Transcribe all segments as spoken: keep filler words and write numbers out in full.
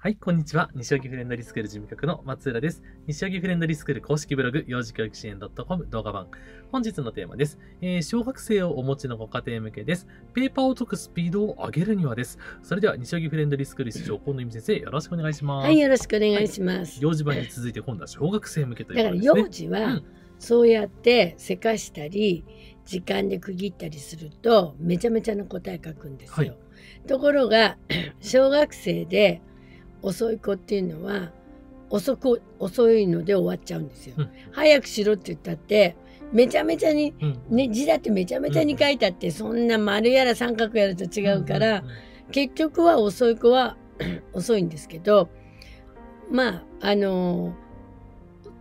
はい、こんにちは。西荻フレンドリースクール事務局の松浦です。西荻フレンドリースクール公式ブログ、幼児教育支援 .com 動画版。本日のテーマです、えー。小学生をお持ちのご家庭向けです。ペーパーを解くスピードを上げるにはです。それでは、西荻フレンドリースクール室長、河野由美先生、よろしくお願いします。はい、よろしくお願いします。はい、幼児版に続いて、今度は小学生向けということですね。だから幼児は、うん、そうやってせかしたり、時間で区切ったりすると、めちゃめちゃな答え書くんですよ。はい、ところが、小学生で、遅い子っていうのは遅く遅いので終わっちゃうんですよ。うん、早くしろって言ったってめちゃめちゃに、うんね、字だってめちゃめちゃに書いたって、うん、そんな丸やら三角やらと違うから、うん、結局は遅い子は遅いんですけど、まああの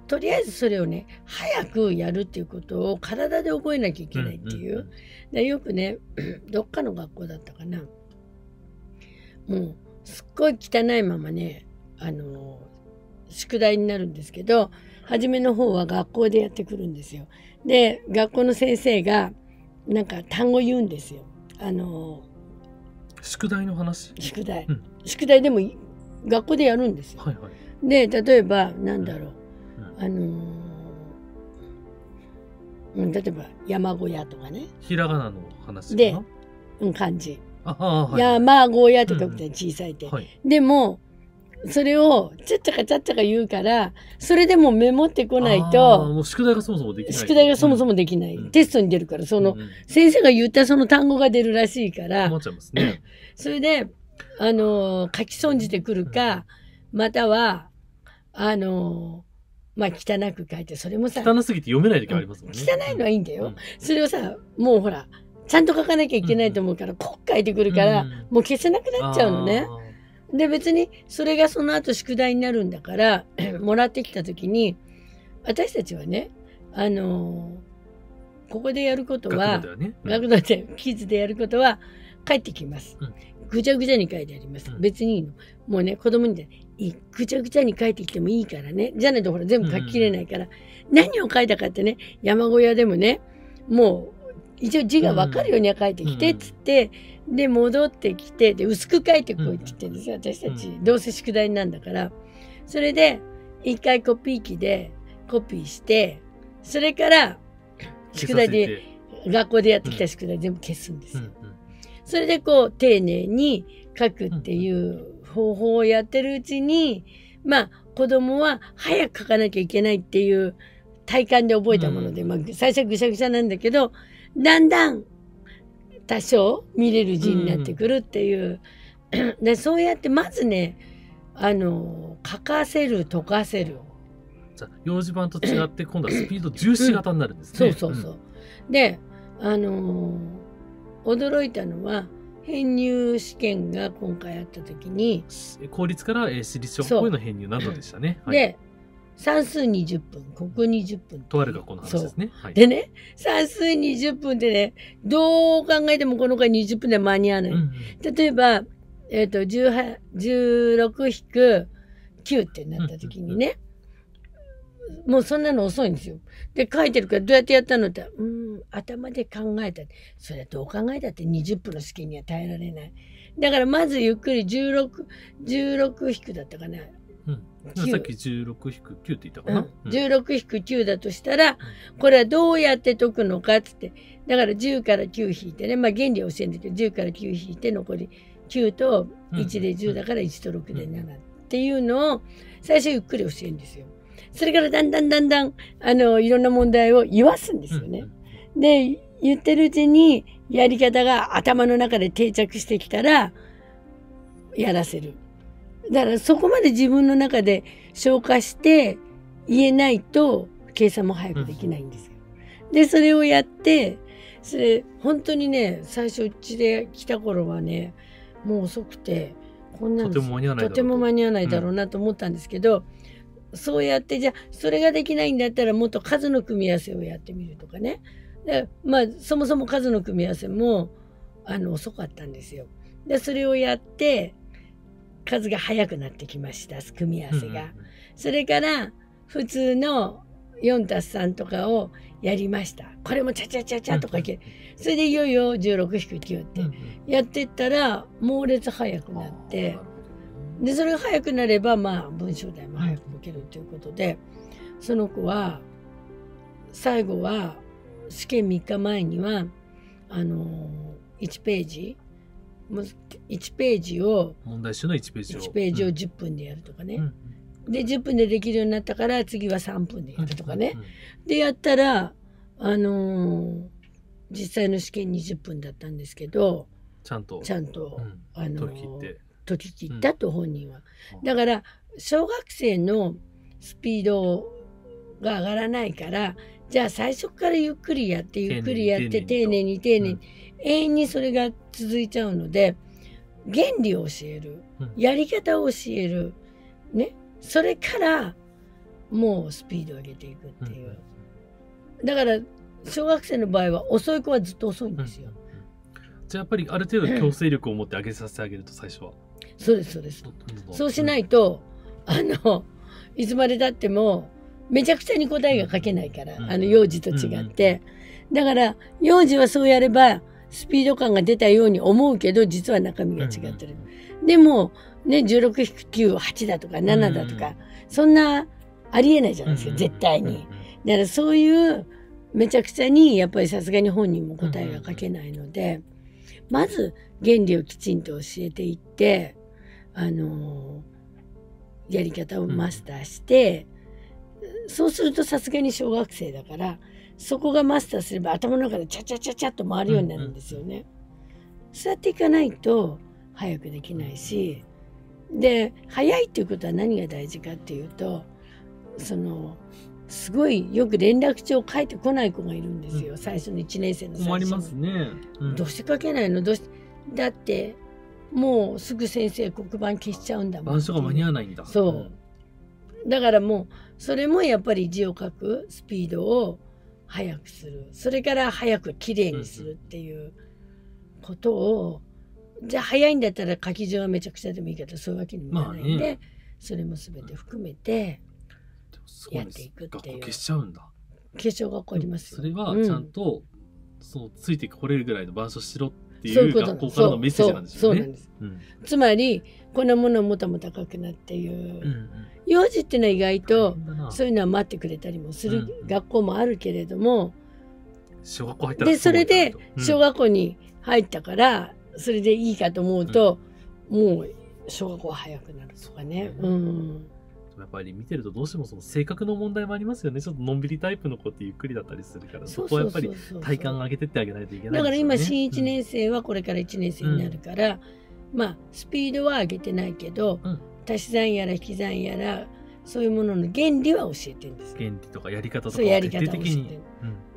とりあえずそれをね早くやるっていうことを体で覚えなきゃいけないっていう。でよくねどっかの学校だったかな。もうすっごい汚いままね、あの宿題になるんですけど、初めの方は学校でやってくるんですよ。で学校の先生がなんか単語言うんですよ。あの宿題の話宿題、うん、宿題でも学校でやるんですよ。はいはい、で例えばなんだろう、うんうん、あの例えば山小屋とかね、ひらがなの話かなで、うん、漢字。山小屋って書くじゃん、小さい手、うんはい、でもそれをちゃっちゃかちゃっちゃか言うから、それでもメモってこないともう宿題がそもそもできない宿題がそもそもできない、うん、テストに出るから、その、うん、先生が言ったその単語が出るらしいから困っちゃいますね。それであの書き損じてくるか、うん、またはあのまあ汚く書いて、それもさ汚すぎて読めない時ありますもんね。汚いのはいいんだよ、うん、それをさもうほらちゃんと書かなきゃいけないと思うから、こっ書いてくるから、うん、もう消せなくなっちゃうのね。で別にそれがその後宿題になるんだからもらってきた時に、私たちはねあのー、ここでやることは学童でキッズでやることは帰ってきます、うん、ぐちゃぐちゃに書いてあります、うん、別にいいの。もうね子供にねぐちゃぐちゃに書いてきてもいいからね、じゃないとほら全部書ききれないから、うん、何を書いたかってね、山小屋でもねもう一応字が分かるようには書いてきてっつって、うん、で戻ってきてで薄く書いてこいって言ってるんですよ、私たち、うん、どうせ宿題なんだから。それで一回コピー機でコピーして、それから宿題で学校でやってきた宿題全部消すんですよ。それでこう丁寧に書くっていう方法をやってるうちに、まあ子供は早く書かなきゃいけないっていう体感で覚えたもので、うん、まあ最初はぐしゃぐしゃなんだけど、だんだん多少見れる字になってくるっていう、うん、でそうやってまずねあの書かせる解かせる。じゃ幼児版と違って今度はスピード重視型になるんですね。うん、そうそうそう、うん、であの驚いたのは編入試験が今回あった時に公立から私立小学校への編入などでしたね。はい、で算数にじゅっぷん、国語にじゅっぷん。とある学校の話ですね。はい、でね、算数にじゅっぷんでね、どう考えてもこの回にじゅっぷんで間に合わない。うんうん、例えば、えっと、じゅうろくひくきゅう ってなった時にね、もうそんなの遅いんですよ。で、書いてるからどうやってやったのって、うん、頭で考えた。それはどう考えたってにじゅっぷんの試験には耐えられない。だからまずゆっくりじゅうろくひくだったかな。さっきじゅうろくひくきゅうって言ったかな、うん、じゅうろくひくきゅうだとしたら、うん、これはどうやって解くのかっつって、だからじゅうからきゅう引いてね、まあ原理は教えるんだけどじゅうからきゅう引いて残りきゅうといちでじゅうだからいちとろくでななっていうのを最初ゆっくり教えるんですよ。それからだんだんだんだんあのいろんな問題を言わすんですよね。うん、で言ってるうちにやり方が頭の中で定着してきたらやらせる。だからそこまで自分の中で消化して言えないと計算も早くできないんですよ。うん、でそれをやって、それ本当にね最初うちで来た頃はねもう遅くてこんなのとても間に合わないだろうなと思ったんですけど、うん、そうやってじゃあそれができないんだったらもっと数の組み合わせをやってみるとかね。でまあそもそも数の組み合わせもあの遅かったんですよ。でそれをやって数が速くなってきました、組み合わせが。それから普通の よんたすさん とかをやりました。これもチャチャチャチャとかいける。それでいよいよじゅうろくひくきゅうってやってったら猛烈速くなって、でそれが早くなれば、まあ、文章題も早く解けるということで、その子は最後は試験みっかまえにはあのいちページいちページを問題集のいちページをいちページをじゅっぷんでやるとかね、うんうん、でじゅっぷんでできるようになったから次はさんぷんでやるとかね、うんうん、でやったらあの実際の試験にじゅっぷんだったんですけど、ちゃんとちゃんと、うん、あの解き切ったと本人は、うん、だから小学生のスピードが上がらないから、じゃあ最初からゆっくりやってゆっくりやって丁寧に丁寧に永遠にそれが続いちゃうので、原理を教える、やり方を教えるね、それからもうスピードを上げていくっていう。だから小学生の場合は遅い子はずっと遅いんですよ。じゃあやっぱりある程度強制力を持って上げさせてあげると、最初はそうですそうです、そうしないとあのいつまでたってもめちゃくちゃに答えが書けないから、あの幼児と違って。だから、幼児はそうやれば、スピード感が出たように思うけど、実は中身が違ってる。でも、ね、じゅうろくひくきゅうはちだとかななだとか、そんなありえないじゃないですか、絶対に。だからそういう、めちゃくちゃに、やっぱりさすがに本人も答えが書けないので、まず原理をきちんと教えていって、あの、やり方をマスターして、そうするとさすがに小学生だからそこがマスターすれば頭の中でチャチャチャチャっと回るようになるんですよね。そうやっていかないと早くできないし、で早いっていうことは何が大事かっていうと、そのすごいよく連絡帳を書いてこない子がいるんですよ、最初のいちねんせいの最初に。困りますね、うん、どうして書けないの、どうしてだってもうすぐ先生黒板消しちゃうんだもん。板書が間に合わないんだ。そう、うんだからもうそれもやっぱり字を書くスピードを速くする、それから早くきれいにするっていうことを、じゃあ早いんだったら書き順はめちゃくちゃでもいいけどそういうわけにもいかないんで、ね、それも全て含めてやっていくっていう。う、学校消しちゃうんだ。消しが起こります。それはちゃんと、うん、そのついてこれるぐらいの板書しろっていう学校からのメッセージなんですよね。つまりこんなものをもたもた書くなっていう。うんうん幼児っていうのは意外とそういうのは待ってくれたりもする学校もあるけれども、でそれで小学校に入ったからそれでいいかと思うと、うん、もう小学校は早くなるとかね、うんうん、やっぱり見てるとどうしてもその性格の問題もありますよね。ちょっとのんびりタイプの子ってゆっくりだったりするから、そこはやっぱり体感を上げてってあげないといけない、ね、だから今新いちねんせいはこれからいちねんせいになるから、うん、まあスピードは上げてないけど、うん足し算やら引き算やらそういうものの原理は教えてるんです。原理とかやり方とか徹底的に。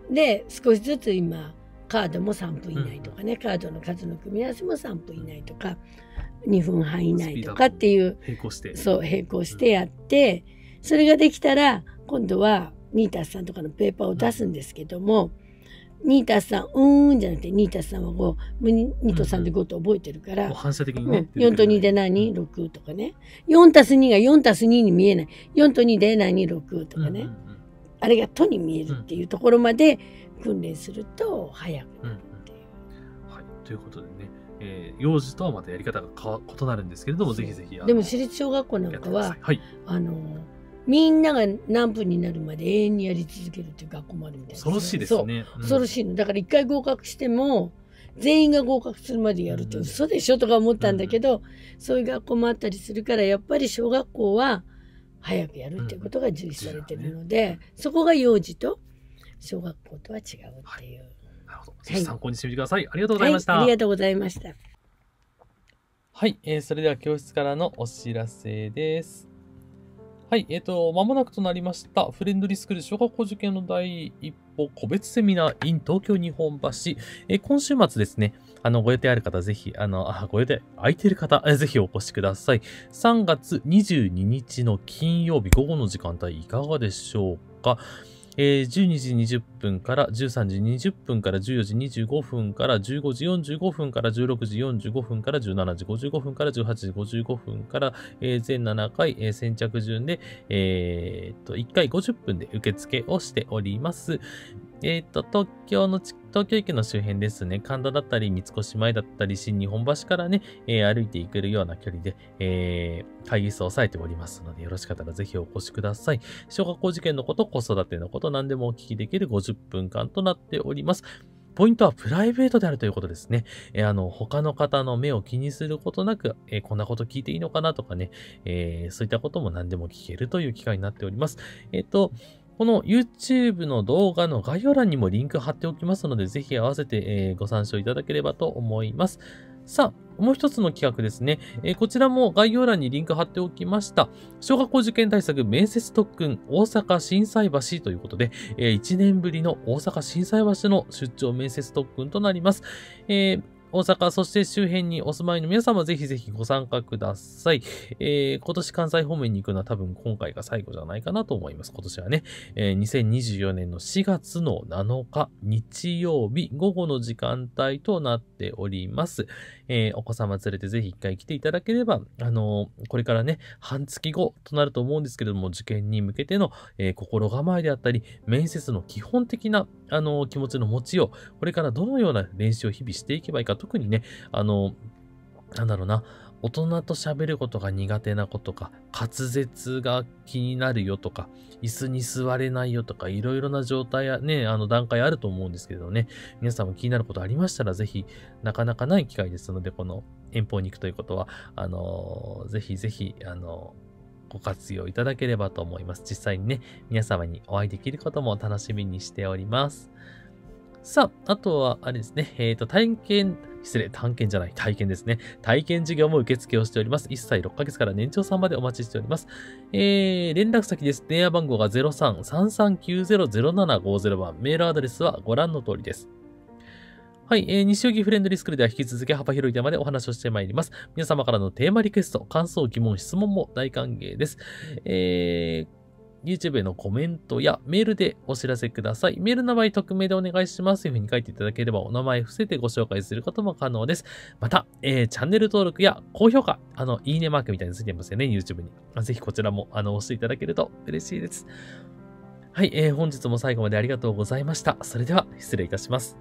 で少しずつ今カードもさんぷん以内とかね、うん、カードの数の組み合わせもさんぷん以内とかにふんはん以内とかっていう並行して、そう並行してやって、うん、それができたら今度は にたすさん とかのペーパーを出すんですけども、うん、にたすさんうーんじゃなくて にたすさん はご、にとさんでごと覚えてるから、うん、反射的にね、うん、よんとにで何 ?ろく とかね、よんたすに が よんたすに に見えない、よんとにで何 ?ろく とかね、あれがとに見えるっていうところまで訓練すると早くなるっていう、うんうんはい、ということでね、えー、幼児とはまたやり方が異なるんですけれども、ぜひぜひ。でも私立小学校なんかは、はい、あのーみんなが何分になるまで永遠にやり続けるっていう学校もあるみたいですね。恐ろしいですね。そう、恐ろしいの。だから一回合格しても全員が合格するまでやるって嘘でしょとか思ったんだけど、そういう学校もあったりするから、やっぱり小学校は早くやるっていうことが重視されてるので、そこが幼児と小学校とは違うっていう。なるほど。ぜひ参考にしてみてください。ありがとうございました。ありがとうございました。はい、えー、それでは教室からのお知らせです。はい、えっと、まもなくとなりました、フレンドリースクール小学校受験の第一歩個別セミナー in 東京日本橋。えー、今週末ですね、あの、ご予定ある方、ぜひ、あの、あ、ご予定空いてる方、ぜひお越しください。さんがつにじゅうににちの金曜日午後の時間帯いかがでしょうか。えー、じゅうにじにじゅっぷんからじゅうさんじにじゅっぷんからじゅうよじにじゅうごふんからじゅうごじよんじゅうごふんからじゅうろくじよんじゅうごふんからじゅうしちじごじゅうごふんからじゅうはちじごじゅうごふんから、えー、全ななかい、えー、先着順で、えー、っといっかいごじゅっぷんで受付をしております。えっと、東京のち、東京駅の周辺ですね、神田だったり、三越前だったり、新日本橋からね、えー、歩いていけるような距離で、えー、会議室を抑えておりますので、よろしかったらぜひお越しください。小学校受験のこと、子育てのこと、何でもお聞きできるごじゅっぷんかんとなっております。ポイントはプライベートであるということですね。えー、あの、他の方の目を気にすることなく、えー、こんなこと聞いていいのかなとかね、えー、そういったことも何でも聞けるという機会になっております。えっと、この YouTube の動画の概要欄にもリンク貼っておきますので、ぜひ合わせてご参照いただければと思います。さあ、もう一つの企画ですね。こちらも概要欄にリンク貼っておきました。小学校受験対策面接特訓大阪心斎橋ということで、いちねんぶりの大阪心斎橋の出張面接特訓となります。えー大阪、そして周辺にお住まいの皆様、ぜひぜひご参加ください。えー、今年関西方面に行くのは多分今回が最後じゃないかなと思います。今年はね、えー、にせんにじゅうよねんのしがつのなのか日曜日午後の時間帯となっております。えー、お子様連れてぜひ一回来ていただければ、あのー、これからね、半月後となると思うんですけれども、受験に向けての、えー、心構えであったり、面接の基本的な、あのー、気持ちの持ちよう、これからどのような練習を日々していけばいいか、特にね、あの、なんだろうな、大人と喋ることが苦手な子とか、滑舌が気になるよとか、椅子に座れないよとか、いろいろな状態やね、あの段階あると思うんですけどね、皆さんも気になることありましたら、ぜひ、なかなかない機会ですので、この遠方に行くということは、あの、ぜひぜひ、あの、ご活用いただければと思います。実際にね、皆様にお会いできることも楽しみにしております。さあ、あとは、あれですね、えっと、体験、失礼、探検じゃない、体験ですね。体験授業も受付をしております。いっさいろっかげつから年長さんまでお待ちしております。えー、連絡先です。電話番号がゼロさん さんさんきゅうゼロ ゼロななごゼロ番。メールアドレスはご覧の通りです。はい、えー、西荻フレンドリースクールでは引き続き幅広いテーマでお話をしてまいります。皆様からのテーマリクエスト、感想、疑問、質問も大歓迎です。えー、YouTube へのコメントやメールでお知らせください。メールの場合、匿名でお願いしますというふうに書いていただければ、お名前伏せてご紹介することも可能です。また、えー、チャンネル登録や高評価、あの、いいねマークみたいについてますよね、YouTube に。ぜひこちらも、あの、押していただけると嬉しいです。はい、えー、本日も最後までありがとうございました。それでは、失礼いたします。